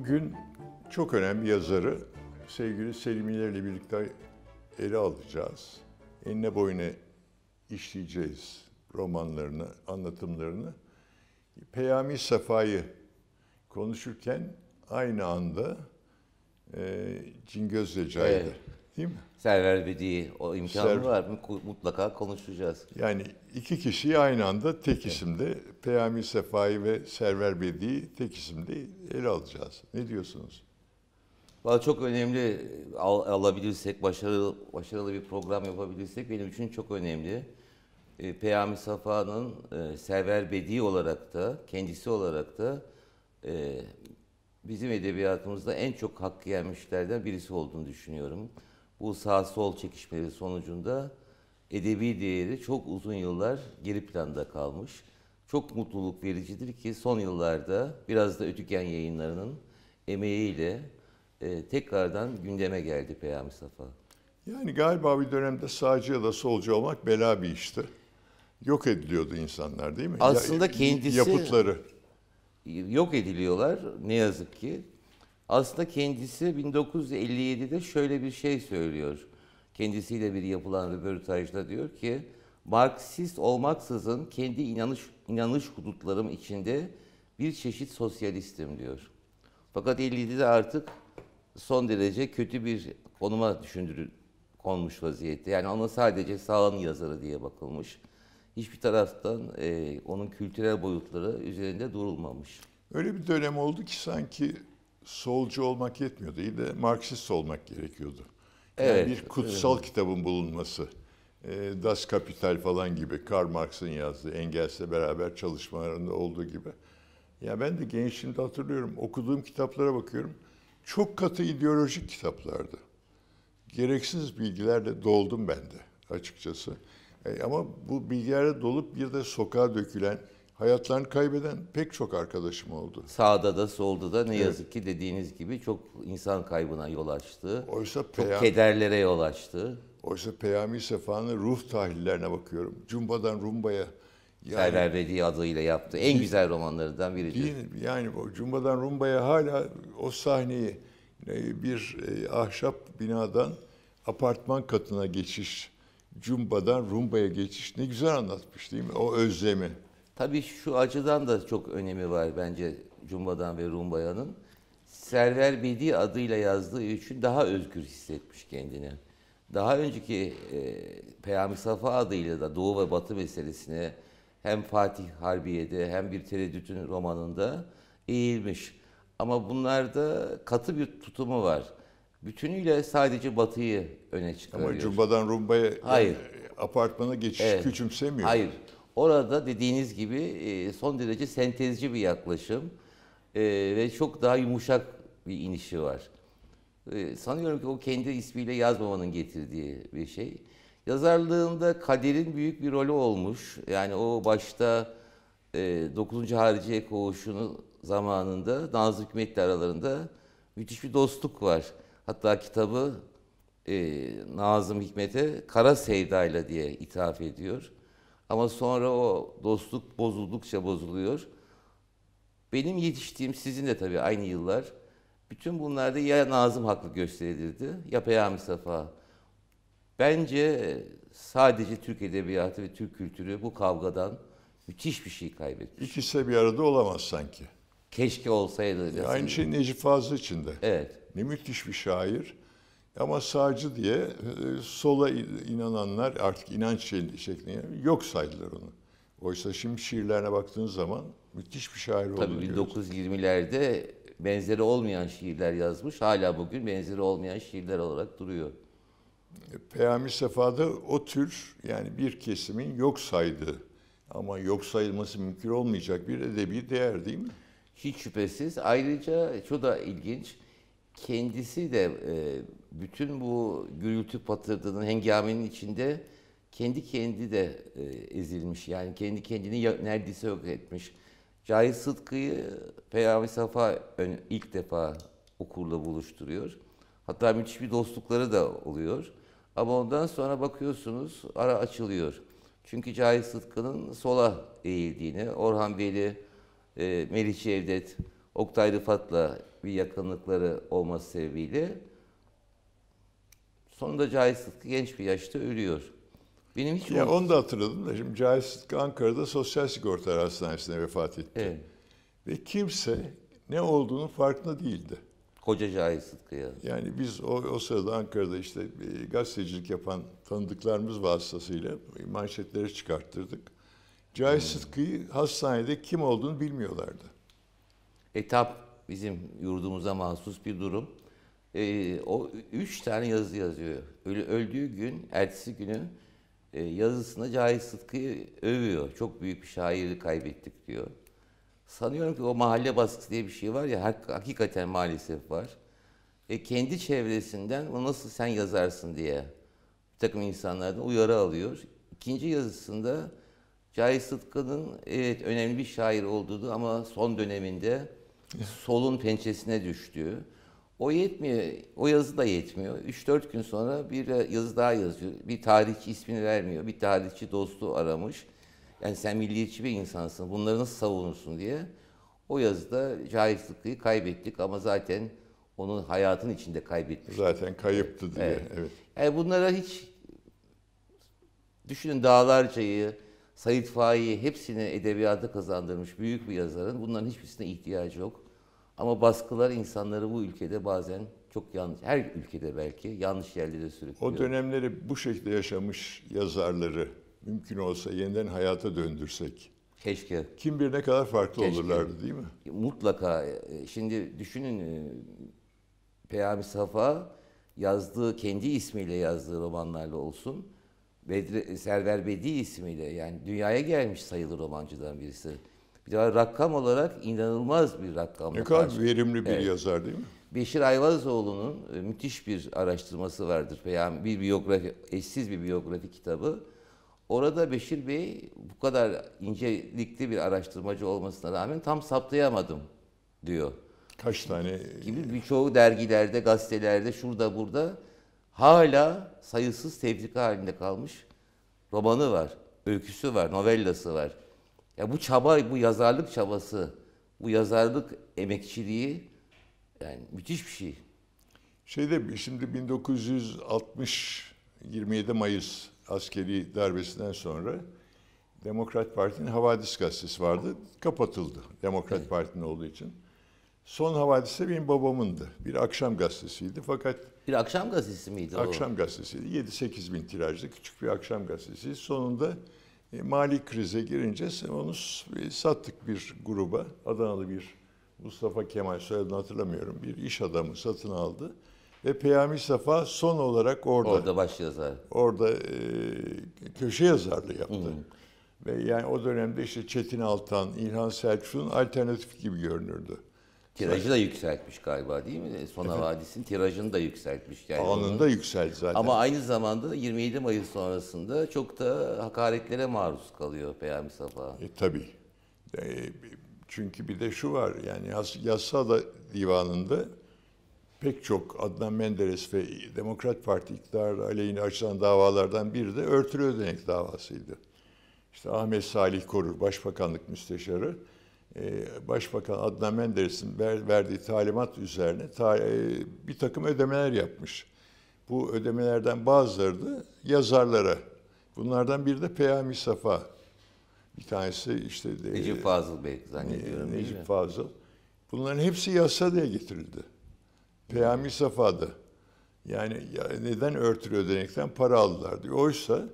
bugün çok önemli yazarı sevgili Selim İleri ile birlikte ele alacağız. Enine boyuna işleyeceğiz romanlarını, anlatımlarını. Peyami Safa'yı konuşurken aynı anda Cingöz Recai'de, evet, değil mi? Server Bedi, o imkanı var mı? Mutlaka konuşacağız. Yani iki kişiyi aynı anda tek isimde, Peyami Safa'yı ve Server Bedi'yi tek isimde ele alacağız. Ne diyorsunuz? Vallahi çok önemli, alabilirsek, başarılı bir program yapabilirsek benim için çok önemli. Peyami Safa'nın Server Bedi olarak da, kendisi olarak da bizim edebiyatımızda en çok hakkı yenmişlerden birisi olduğunu düşünüyorum. Bu sağ-sol çekişmeleri sonucunda edebi değeri çok uzun yıllar geri planda kalmış. Çok mutluluk vericidir ki son yıllarda biraz da Ötüken Yayınları'nın emeğiyle tekrardan gündeme geldi Peyami Safa. Yani galiba bir dönemde sağcı ya da solcu olmak bela bir işti. Yok ediliyordu insanlar, değil mi? Aslında ya, kendisi... Yapıtları. Yok ediliyorlar ne yazık ki. Aslında kendisi 1957'de şöyle bir şey söylüyor. Kendisiyle bir yapılan röportajda diyor ki, Marksist olmaksızın kendi inanış hudutlarım içinde bir çeşit sosyalistim diyor. Fakat 57'de artık son derece kötü bir konuma konmuş vaziyette. Yani ona sadece sağın yazarı diye bakılmış. Hiçbir taraftan onun kültürel boyutları üzerinde durulmamış. Öyle bir dönem oldu ki sanki solcu olmak yetmiyordu. İyi de Marksist olmak gerekiyordu. Yani evet, bir kutsal kitabın bulunması. Das Kapital falan gibi, Karl Marx'ın yazdığı, Engels'le beraber çalışmalarında olduğu gibi. Ya ben de gençliğimde hatırlıyorum, okuduğum kitaplara bakıyorum. Çok katı ideolojik kitaplardı. Gereksiz bilgilerle doldum ben de açıkçası. Ama bu bilgilerle dolup bir de sokağa dökülen, hayatlarını kaybeden pek çok arkadaşım oldu. Sağda da solda da ne yazık ki dediğiniz gibi çok insan kaybına yol açtı. Oysa çok kederlere yol açtı. Oysa Peyami Safa'nın ruh tahlillerine bakıyorum. Cumbadan Rumbaya. Yani, Server Bedi adıyla yaptı. En güzel romanlarından biridir. Yani o Cumbadan Rumbaya hala o sahneyi bir ahşap binadan apartman katına geçiş, Cumbadan Rumbaya geçiş ne güzel anlatmış, değil mi? O özlemi. Tabii şu açıdan da çok önemi var bence Cumbadan ve Rumbaya'nın. Server Bedi adıyla yazdığı için daha özgür hissetmiş kendini. Daha önceki Peyami Safa adıyla da Doğu ve Batı meselesine hem Fatih Harbiye'de hem Bir Tereddüt'ün romanında eğilmiş. Ama bunlarda katı bir tutumu var. Bütünüyle sadece Batı'yı öne çıkarıyor. Ama Cumbadan Rumbaya apartmana geçişi küçümsemiyor. Hayır. Orada dediğiniz gibi son derece sentezci bir yaklaşım ve çok daha yumuşak bir inişi var. Sanıyorum ki o kendi ismiyle yazmamanın getirdiği bir şey. Yazarlığında kaderin büyük bir rolü olmuş. Yani o başta 9. Hariciye Koğuşu'nun zamanında Nazım Hikmet'le aralarında müthiş bir dostluk var. Hatta kitabı Nazım Hikmet'e Kara Sevda'yla diye ithaf ediyor. Ama sonra o dostluk bozuldukça bozuluyor. Benim yetiştiğim, sizin de tabii aynı yıllar, bütün bunlarda ya Nazım haklı gösterilirdi ya Peyami Safa. Bence sadece Türk edebiyatı ve Türk kültürü bu kavgadan müthiş bir şey kaybetmiş. İkisi de bir arada olamaz sanki. Keşke olsaydı. Ya aynı şey Necip Fazıl için de. Evet. Ne müthiş bir şair. Ama sağcı diye sola inananlar artık inanç şeklinde yok saydılar onu. Oysa şimdi şiirlerine baktığınız zaman müthiş bir şair olduğunu görüyoruz. Tabii 1920'lerde benzeri olmayan şiirler yazmış. Hala bugün benzeri olmayan şiirler olarak duruyor. Peyami Safa'da o tür, yani bir kesimin yok saydığı ama yok sayılması mümkün olmayacak bir edebi değer, değil mi? Hiç şüphesiz. Ayrıca şu da ilginç. Kendisi de bütün bu gürültü patırdının, hengamenin içinde kendi de ezilmiş. Yani kendi kendini neredeyse yok etmiş. Cahit Sıtkı'yı Peyami Safa ilk defa okurla buluşturuyor. Hatta müthiş bir dostlukları da oluyor. Ama ondan sonra bakıyorsunuz ara açılıyor. Çünkü Cahit Sıtkı'nın sola eğildiğini, Orhan Bey'li, Melih Cevdet, Oktay Rifat'la bir yakınlıkları olması sebebiyle sonunda Cahit Sıtkı genç bir yaşta ölüyor. Benim hiç ya onu da hatırladım da şimdi Cahit Sıtkı Ankara'da Sosyal Sigorta Hastanesi'ne vefat etti. Evet. Ve kimse ne olduğunun farkında değildi. Koca Cahit Sıtkı'ya. Yani biz o sırada Ankara'da işte gazetecilik yapan tanıdıklarımız vasıtasıyla manşetleri çıkarttırdık. Cahit Sıtkı'yı hastanede kim olduğunu bilmiyorlardı. Etap bizim yurdumuza mahsus bir durum. O 3 tane yazı yazıyor. Öldüğü gün, ertesi günü yazısında Cahit Sıtkı'yı övüyor. Çok büyük bir şairi kaybettik diyor. Sanıyorum ki o mahalle baskısı diye bir şey var ya, hakikaten maalesef var. Kendi çevresinden o nasıl sen yazarsın diye bir takım insanlardan uyarı alıyor. İkinci yazısında Cahit Sıtkı'nın evet önemli bir şair olduğu ama son döneminde solun pençesine düştüğü. O yetmiyor, o yazı da yetmiyor. 3-4 gün sonra bir yazı daha yazıyor. Bir tarihçi ismini vermiyor, bir tarihçi dostu aramış. Yani sen milliyetçi bir insansın, bunları nasıl savunursun diye. O yazıda Cahit Sıtkı'yı kaybettik ama zaten onun hayatın içinde kaybetmiştik. Zaten kayıptı diye. Evet. Evet. Yani bunlara hiç düşünün, Dağlarca'yı, Sait Faik'i hepsini edebiyata kazandırmış büyük bir yazarın bunların hiçbirisine ihtiyacı yok. Ama baskılar insanları bu ülkede bazen çok yanlış, her ülkede belki yanlış yerlere sürüklüyor. O dönemleri bu şekilde yaşamış yazarları mümkün olsa yeniden hayata döndürsek. Keşke. Kim bilir ne kadar farklı olurlardı değil mi? Mutlaka. Şimdi düşünün, Peyami Safa yazdığı, kendi ismiyle yazdığı romanlarla olsun, Server Bedi ismiyle, yani dünyaya gelmiş sayılı romancıdan birisi. Bir de rakam olarak inanılmaz bir rakam. Ne kadar verimli bir yazar değil mi? Beşir Ayvazoğlu'nun müthiş bir araştırması vardır. Yani bir biyografi, eşsiz bir biyografi kitabı. Orada Beşir Bey bu kadar incelikli bir araştırmacı olmasına rağmen tam saptayamadım diyor. Kaç tane? Gibi birçoğu dergilerde, gazetelerde, şurada burada hala sayısız tefrika halinde kalmış romanı var, öyküsü var, novellası var. Ya bu çaba, bu yazarlık çabası, bu yazarlık emekçiliği yani müthiş bir şey. Şimdi 1960 27 Mayıs askeri darbesinden sonra Demokrat Parti'nin Havadis gazetesi vardı. Kapatıldı Demokrat Parti'nin olduğu için. Son Havadis'te benim babamındı. Bir akşam gazetesiydi fakat... Bir akşam gazetesi miydi o? Akşam gazetesiydi. 7-8 bin tirajlı küçük bir akşam gazetesi. Sonunda mali krize girince onu sattık bir gruba. Adanalı bir Mustafa Kemal, soyadını hatırlamıyorum, bir iş adamı satın aldı. Ve Peyami Safa son olarak orada baş yazar. Orada köşe yazarlığı yaptı. Ve yani o dönemde işte Çetin Altan, İlhan Selçuk'un alternatif gibi görünürdü. Tirajı da yükseltmiş galiba değil mi? Son Havadis'in tirajını da yükseltmiş. Yani anında yükseldi zaten. Ama aynı zamanda 27 Mayıs sonrasında çok da hakaretlere maruz kalıyor Peyami Safa. Tabii. Çünkü bir de şu var, yani Yassıada Divanı'nda pek çok Adnan Menderes ve Demokrat Parti iktidarı aleyhine açılan davalardan biri de örtülü ödenek davasıydı. İşte Ahmet Salih Korur, Başbakanlık Müsteşarı, Başbakan Adnan Menderes'in verdiği talimat üzerine bir takım ödemeler yapmış. Bu ödemelerden bazıları da yazarlara. Bunlardan biri de Peyami Safa. Bir tanesi işte... Necip Fazıl Bey zannediyorum. Necip Fazıl. Bunların hepsi yasadaya getirildi. Peyami Safa'da. Yani neden örtülü ödenekten para aldılar diyor. Oysa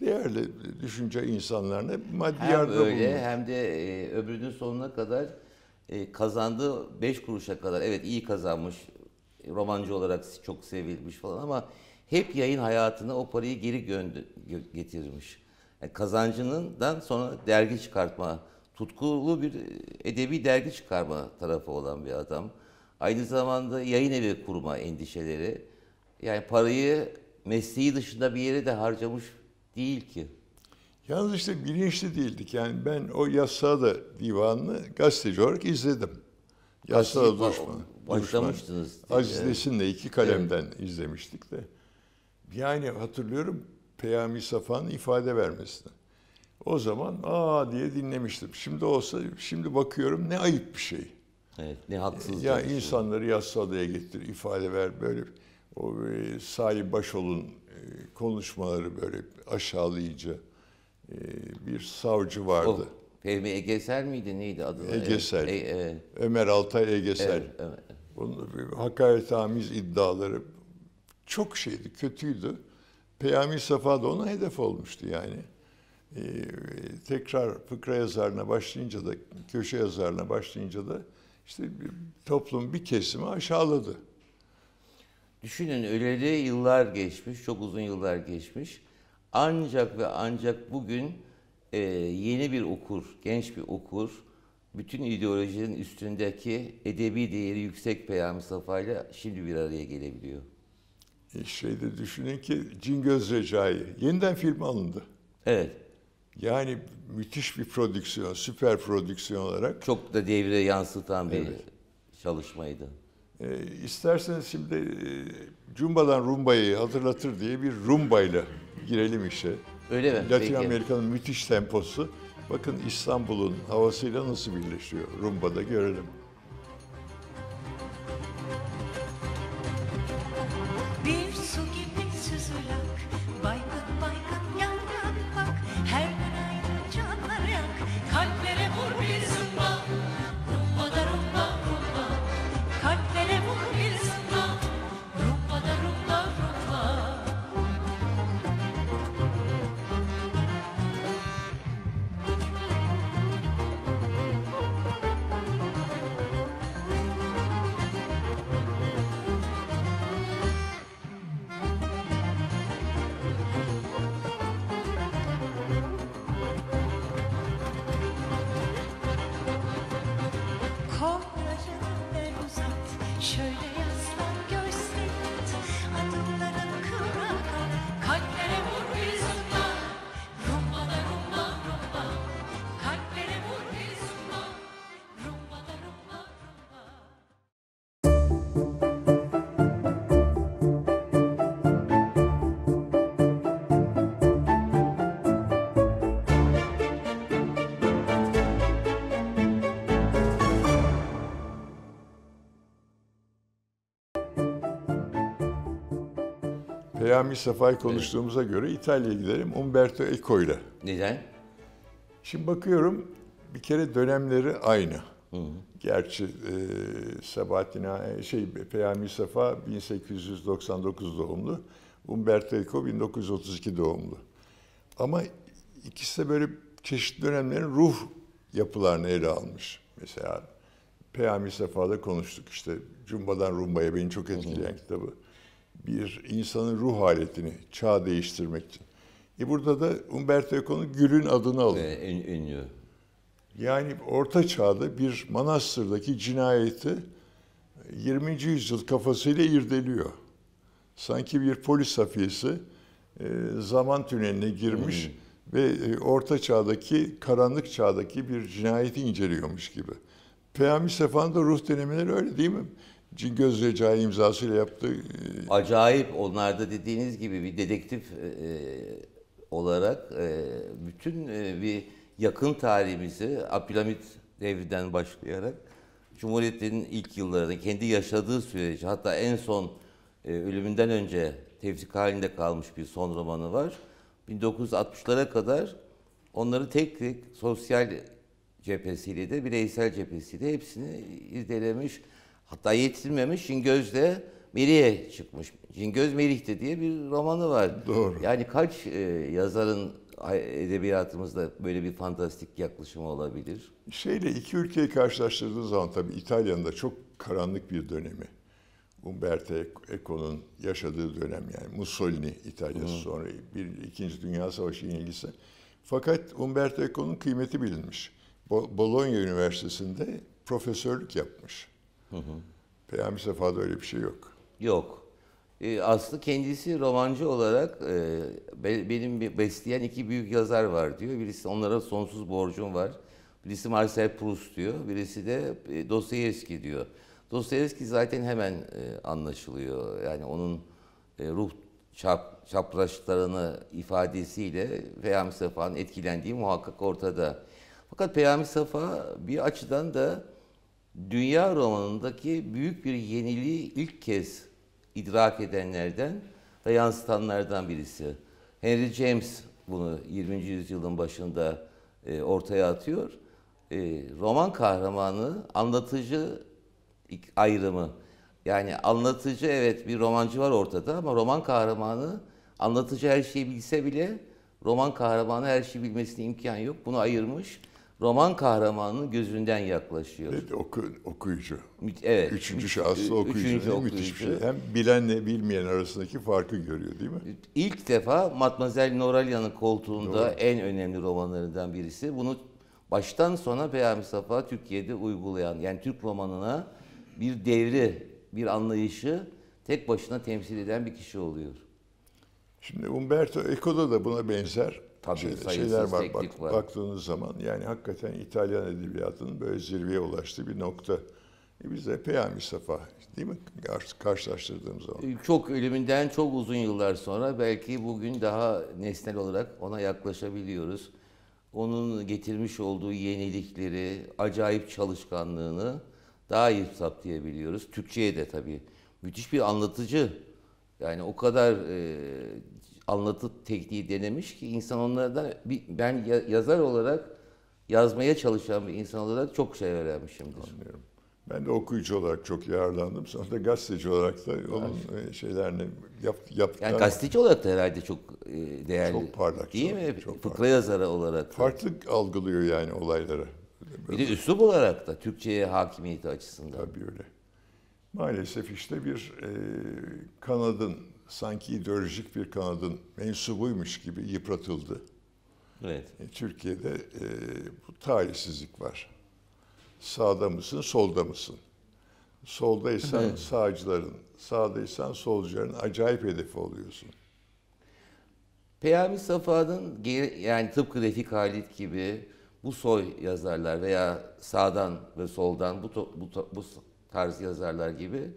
değerli düşünce insanlarına maddi yardım bulundu. Hem öyle hem de ömrünün sonuna kadar kazandığı 5 kuruşa kadar, evet iyi kazanmış, romancı olarak çok sevilmiş falan ama hep yayın hayatına o parayı geri getirmiş. Yani kazancından sonra dergi çıkartma, tutkulu bir edebi dergi çıkarma tarafı olan bir adam. Aynı zamanda yayın evi kurma endişeleri, yani parayı mesleği dışında bir yere de harcamış değil ki. Yalnız işte bilinçli değildik. Yani ben o Yassıada Divanı'nı gazeteci olarak izledim. Yassıada başlamıştınız. Aziz Nesin'le iki kalemden izlemiştik de. Yani hatırlıyorum Peyami Safa'nın ifade vermesini. O zaman aa diye dinlemiştim. Şimdi bakıyorum ne ayıp bir şey. Evet, ne haksızlık. Ya insanları Yassıada'ya getir, ifade ver, böyle o Salih Başoğlu'nun konuşmaları böyle aşağılayıcı bir savcı vardı. Peyami Egeser miydi, neydi adı? Egeser. Ömer Altay Egeser. Evet. Bunun hakaretamiz iddiaları çok şeydi, kötüydü. Peyami Safa da ona hedef olmuştu yani. Tekrar fıkra yazarına başlayınca da, köşe yazarına başlayınca da işte toplum bir kesimi aşağıladı. Düşünün, öleli yıllar geçmiş, çok uzun yıllar geçmiş. Ancak ve ancak bugün yeni bir okur, genç bir okur, bütün ideolojinin üstündeki edebi değeri yüksek Peyami Safa ile şimdi bir araya gelebiliyor. Şeyde düşünün ki Cingöz Recai yeniden film alındı. Evet. Yani müthiş bir prodüksiyon, süper prodüksiyon olarak. Çok da devre yansıtan bir çalışmaydı. İsterseniz şimdi Cumbadan Rumbaya'yı hatırlatır diye bir rumbayla girelim işe. Öyle mi? Latin Peki. Amerika'nın müthiş temposu. Bakın İstanbul'un havasıyla nasıl birleşiyor. Rumba'da görelim. Bir su gibi süzülen, baygın baygın yandan bak, her gün aynı canlar yak, kalplere vur bir zımba, rumbada rumba rumba, kalplere vur bir zımba, rumbada rumba rumba. Peyami Safa'yı konuştuğumuza göre İtalya'ya gidelim Umberto Eco ile. Neden? Şimdi bakıyorum bir kere dönemleri aynı. Hı. Gerçi Peyami Safa 1899 doğumlu, Umberto Eco 1932 doğumlu. Ama ikisi de böyle çeşitli dönemlerin ruh yapılarını ele almış. Mesela Peyami Safa'da konuştuk işte Cumbadan Rumbaya beni çok etkileyen kitabı. Bir insanın ruh haletini, çağ değiştirmek için. Burada da Umberto Eco'nun Gül'ün adını alın. Ünlü. Yani Orta Çağ'da bir manastırdaki cinayeti 20. yüzyıl kafasıyla irdeliyor. Sanki bir polis safiyesi zaman tüneline girmiş ve Orta Çağ'daki, karanlık çağdaki bir cinayeti inceliyormuş gibi. Peyami Safa'nın da ruh denemeleri öyle değil mi? Cingöz Recai imzasıyla yaptığı... Acayip, onlarda dediğiniz gibi bir dedektif olarak bütün bir yakın tarihimizi Abdülhamit devrinden başlayarak Cumhuriyet'in ilk yıllarını, kendi yaşadığı süreci, hatta en son ölümünden önce tefsik halinde kalmış bir son romanı var. 1960'lara kadar onları tek tek sosyal cephesiyle de bireysel cephesiyle hepsini irdelemiş. Hatta yetiştirmemiş, Cingöz de Melih'e çıkmış. Cingöz Melih'te diye bir romanı var. Doğru. Yani kaç yazarın edebiyatımızda böyle bir fantastik yaklaşımı olabilir? İki ülkeyi karşılaştırdığınız zaman tabii İtalya'nın da çok karanlık bir dönemi. Umberto Eco'nun yaşadığı dönem yani Mussolini İtalya'sı sonra İkinci Dünya Savaşı yenilgisi. Fakat Umberto Eco'nun kıymeti bilinmiş. Bologna Üniversitesi'nde profesörlük yapmış. Peyami Safa'da öyle bir şey yok. Yok. Aslı kendisi romancı olarak benim besleyen iki büyük yazar var diyor. Birisi onlara sonsuz borcum var. Birisi Marcel Proust diyor. Birisi de Dostoyevski diyor. Dostoyevski zaten hemen anlaşılıyor. Yani onun ruh çapraşlarını ifadesiyle Peyami Safa'nın etkilendiği muhakkak ortada. Fakat Peyami Safa bir açıdan da dünya romanındaki büyük bir yeniliği ilk kez idrak edenlerden ve yansıtanlardan birisi. Henry James bunu 20. yüzyılın başında ortaya atıyor. Roman kahramanı, anlatıcı ayrımı. Yani anlatıcı, evet, bir romancı var ortada ama roman kahramanı, anlatıcı her şeyi bilse bile roman kahramanı her şeyi bilmesine imkan yok. Bunu ayırmış. Roman kahramanının gözünden yaklaşıyor. Evet, okuyucu. Evet. Üçüncü şahıslı okuyucu. Müthiş bir şey. Hem bilenle bilmeyen arasındaki farkı görüyor, değil mi? İlk defa Mademoiselle Noralya'nın koltuğunda, doğru, en önemli romanlarından birisi. Bunu baştan sona Peyami Safa Türkiye'de uygulayan, yani Türk romanına bir devri, bir anlayışı tek başına temsil eden bir kişi oluyor. Şimdi Umberto Eco'da da buna benzer şeyler var. Baktığınız zaman yani hakikaten İtalyan edebiyatının böyle zirveye ulaştığı bir nokta. Biz de Peyami Safa, değil mi? Karşılaştırdığımız zaman. Çok ölümünden çok uzun yıllar sonra belki bugün daha nesnel olarak ona yaklaşabiliyoruz. Onun getirmiş olduğu yenilikleri, acayip çalışkanlığını daha iyi saptayabiliyoruz. Türkçe'ye de tabii. Müthiş bir anlatıcı. Yani o kadar anlatı tekniği denemiş ki insan onlardan, ben yazar olarak, yazmaya çalışan bir insan olarak çok şey öğrenmişimdir. Anlıyorum. Ben de okuyucu olarak çok yararlandım. Sonra da gazeteci olarak da onun şeylerini yaptıklar. Yani gazeteci olarak da herhalde çok değerli. Çok parlak. Değil mi? Çok fıkra parlak. Yazarı olarak. Farklı algılıyor yani olayları. Bir de üslup olarak da Türkçe'ye hakimiyeti açısından. Tabii öyle. Maalesef işte bir kanadın, sanki ideolojik bir kanadın mensubuymuş gibi yıpratıldı. Evet. Türkiye'de bu talihsizlik var. Sağda mısın, solda mısın? Soldaysan, evet, sağcıların, sağdaysan solcuların acayip hedefi oluyorsun. Peyami Safa'nın, yani tıpkı Refik Halit gibi bu soy yazarlar veya sağdan ve soldan bu tarz yazarlar gibi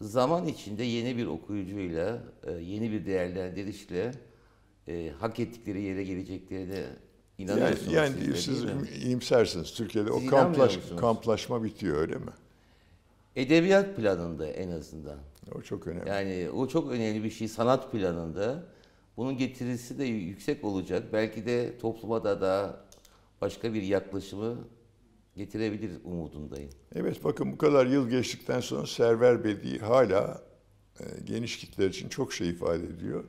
zaman içinde yeni bir okuyucuyla, yeni bir değerlendirişle hak ettikleri yere geleceklerine inanıyorsunuz. Yani siz, siz iyimsersiniz. Türkiye'de siz o kamplaşma bitiyor, öyle mi? Edebiyat planında en azından. O çok önemli. Yani o çok önemli bir şey, sanat planında. Bunun getirisi de yüksek olacak. Belki de topluma da daha başka bir yaklaşımı getirebilir umudundayım. Evet, bakın bu kadar yıl geçtikten sonra Server Bedi hala geniş kitler için çok şey ifade ediyor.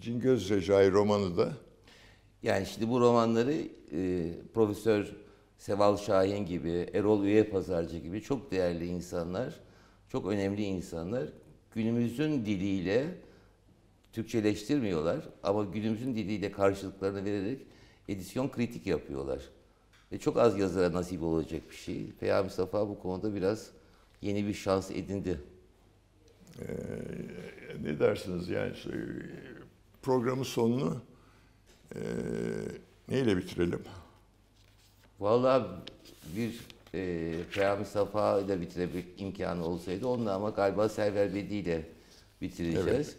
Cingöz Recai romanı da. Yani şimdi bu romanları Profesör Seval Şahin gibi, Erol Üyepazarcı gibi çok değerli insanlar, çok önemli insanlar günümüzün diliyle Türkçeleştirmiyorlar ama günümüzün diliyle karşılıklarını vererek edisyon kritik yapıyorlar. Ve çok az yazara nasip olacak bir şey. Peyami Safa bu konuda biraz yeni bir şans edindi. Ne dersiniz yani? Programın sonunu neyle bitirelim? Vallahi bir Peyami Safa ile bitirebilmek imkanı olsaydı onunla, ama galiba Server Bedi ile bitireceğiz. Evet.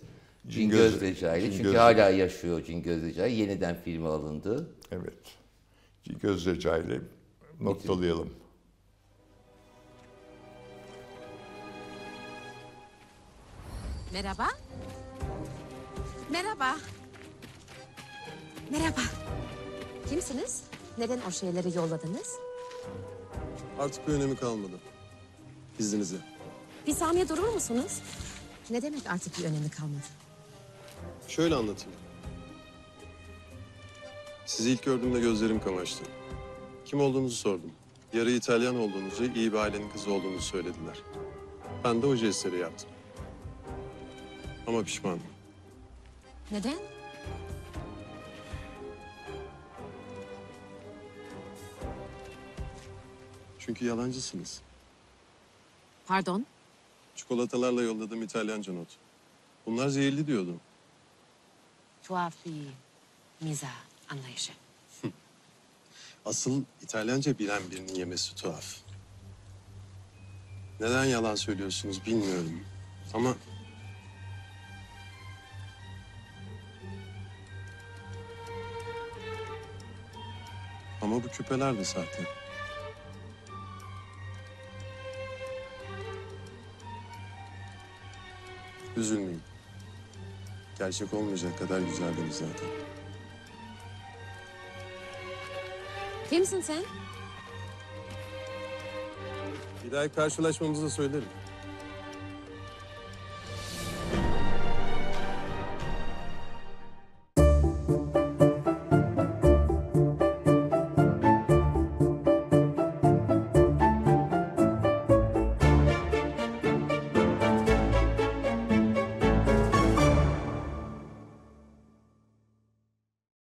Cingöz Recai. Çünkü hala yaşıyor Cingöz Recai. Yeniden filme alındı. Evet. Cingöz Recai ile noktalayalım. Merhaba. Merhaba. Merhaba. Kimsiniz? Neden o şeyleri yolladınız? Artık bir önemi kalmadı. İzninizle. Bir saniye durur musunuz? Ne demek artık bir önemi kalmadı? Şöyle anlatayım. Sizi ilk gördüğümde gözlerim kamaştı. Kim olduğunuzu sordum. Yarı İtalyan olduğunuzu, iyi bir ailenin kızı olduğunuzu söylediler. Ben de o jestleri yaptım. Ama pişmanım. Neden? Çünkü yalancısınız. Pardon? Çikolatalarla yolladığım İtalyanca not. Bunlar zehirli diyordum. Tuhaf bir mizah anlayışı. Asıl İtalyanca bilen birinin yemesi tuhaf. Neden yalan söylüyorsunuz bilmiyorum ama... Ama bu küpeler de sahte. Üzülmeyin. Gerçek olmayacak kadar güzeldiniz zaten. Kimsin sen? Bir daha karşılaşmamızı söylerim.